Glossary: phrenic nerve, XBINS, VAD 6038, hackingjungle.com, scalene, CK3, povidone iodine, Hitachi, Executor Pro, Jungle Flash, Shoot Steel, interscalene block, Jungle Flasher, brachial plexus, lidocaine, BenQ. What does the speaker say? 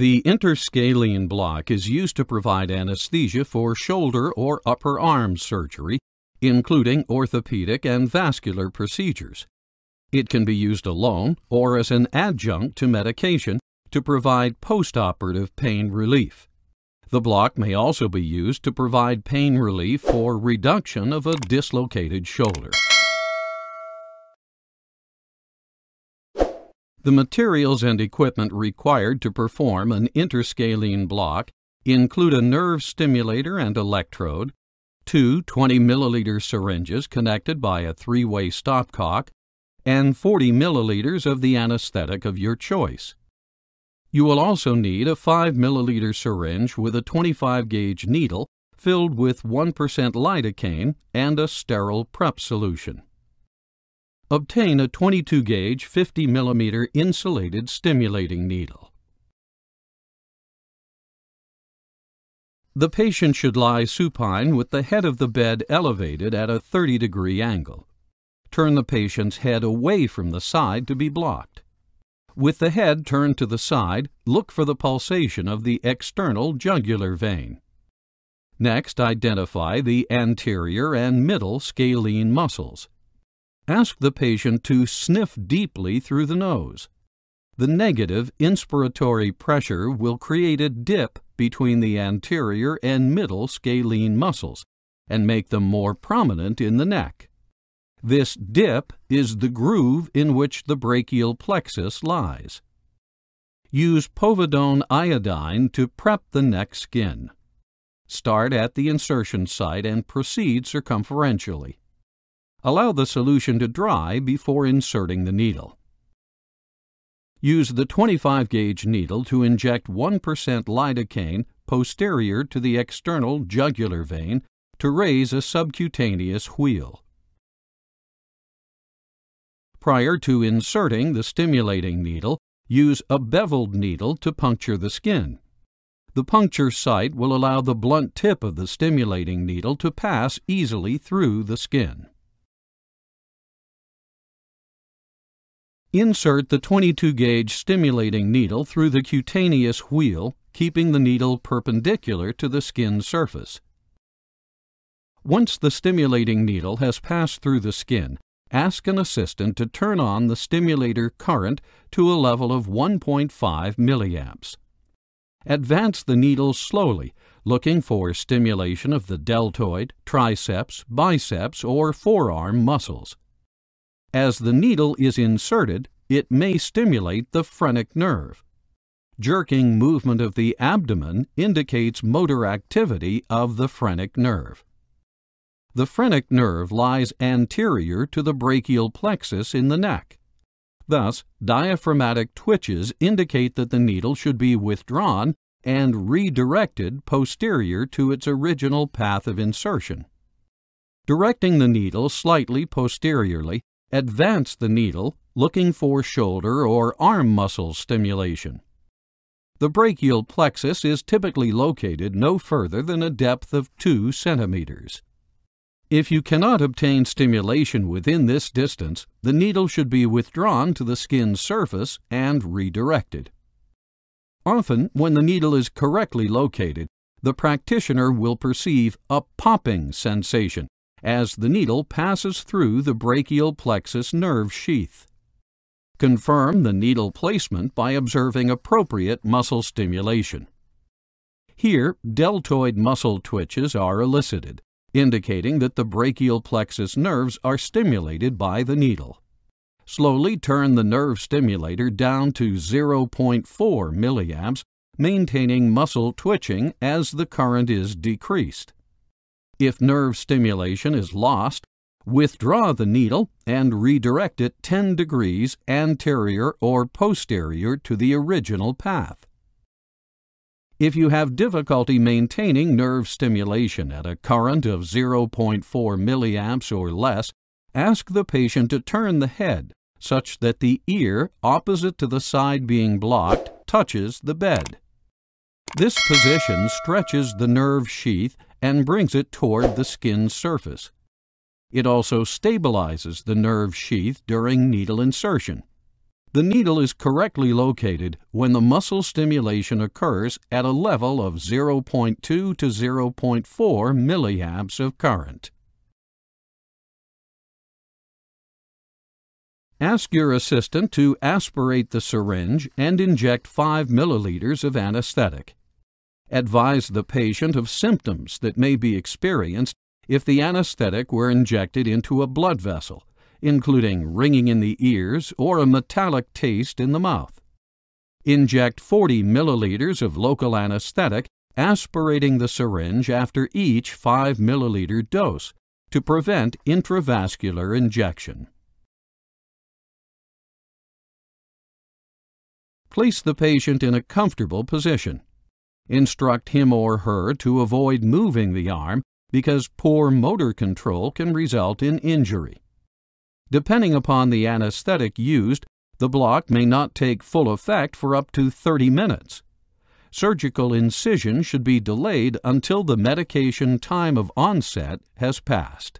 The interscalene block is used to provide anesthesia for shoulder or upper arm surgery, including orthopedic and vascular procedures. It can be used alone or as an adjunct to medication to provide postoperative pain relief. The block may also be used to provide pain relief for reduction of a dislocated shoulder. The materials and equipment required to perform an interscalene block include a nerve stimulator and electrode, two 20-milliliter syringes connected by a 3-way stopcock, and 40 milliliters of the anesthetic of your choice. You will also need a 5 milliliter syringe with a 25-gauge needle filled with 1% lidocaine and a sterile prep solution. Obtain a 22-gauge 50 millimeter insulated stimulating needle. The patient should lie supine with the head of the bed elevated at a 30-degree angle. Turn the patient's head away from the side to be blocked. With the head turned to the side, look for the pulsation of the external jugular vein. Next, identify the anterior and middle scalene muscles. Ask the patient to sniff deeply through the nose. The negative inspiratory pressure will create a dip between the anterior and middle scalene muscles and make them more prominent in the neck. This dip is the groove in which the brachial plexus lies. Use povidone iodine to prep the neck skin. Start at the insertion site and proceed circumferentially. Allow the solution to dry before inserting the needle. Use the 25-gauge needle to inject 1% lidocaine posterior to the external jugular vein to raise a subcutaneous wheal. Prior to inserting the stimulating needle, use a beveled needle to puncture the skin. The puncture site will allow the blunt tip of the stimulating needle to pass easily through the skin. Insert the 22-gauge stimulating needle through the cutaneous wheal, keeping the needle perpendicular to the skin surface. Once the stimulating needle has passed through the skin, ask an assistant to turn on the stimulator current to a level of 1.5 milliamps. Advance the needle slowly, looking for stimulation of the deltoid, triceps, biceps, or forearm muscles. As the needle is inserted, it may stimulate the phrenic nerve. Jerking movement of the abdomen indicates motor activity of the phrenic nerve. The phrenic nerve lies anterior to the brachial plexus in the neck. Thus, diaphragmatic twitches indicate that the needle should be withdrawn and redirected posterior to its original path of insertion. Directing the needle slightly posteriorly, advance the needle, looking for shoulder or arm muscle stimulation. The brachial plexus is typically located no further than a depth of 2 centimeters. If you cannot obtain stimulation within this distance, the needle should be withdrawn to the skin surface and redirected. Often, when the needle is correctly located, the practitioner will perceive a popping sensation as the needle passes through the brachial plexus nerve sheath. Confirm the needle placement by observing appropriate muscle stimulation. Here, deltoid muscle twitches are elicited, indicating that the brachial plexus nerves are stimulated by the needle. Slowly turn the nerve stimulator down to 0.4 milliamps, maintaining muscle twitching as the current is decreased. If nerve stimulation is lost, withdraw the needle and redirect it 10 degrees anterior or posterior to the original path. If you have difficulty maintaining nerve stimulation at a current of 0.4 milliamps or less, ask the patient to turn the head such that the ear opposite to the side being blocked touches the bed. This position stretches the nerve sheath and brings it toward the skin surface. It also stabilizes the nerve sheath during needle insertion. The needle is correctly located when the muscle stimulation occurs at a level of 0.2 to 0.4 milliamps of current. Ask your assistant to aspirate the syringe and inject 5 milliliters of anesthetic. Advise the patient of symptoms that may be experienced if the anesthetic were injected into a blood vessel, including ringing in the ears or a metallic taste in the mouth. Inject 40 milliliters of local anesthetic, aspirating the syringe after each 5 milliliter dose to prevent intravascular injection. Place the patient in a comfortable position. Instruct him or her to avoid moving the arm because poor motor control can result in injury. Depending upon the anesthetic used, the block may not take full effect for up to 30 minutes. Surgical incision should be delayed until the medication time of onset has passed.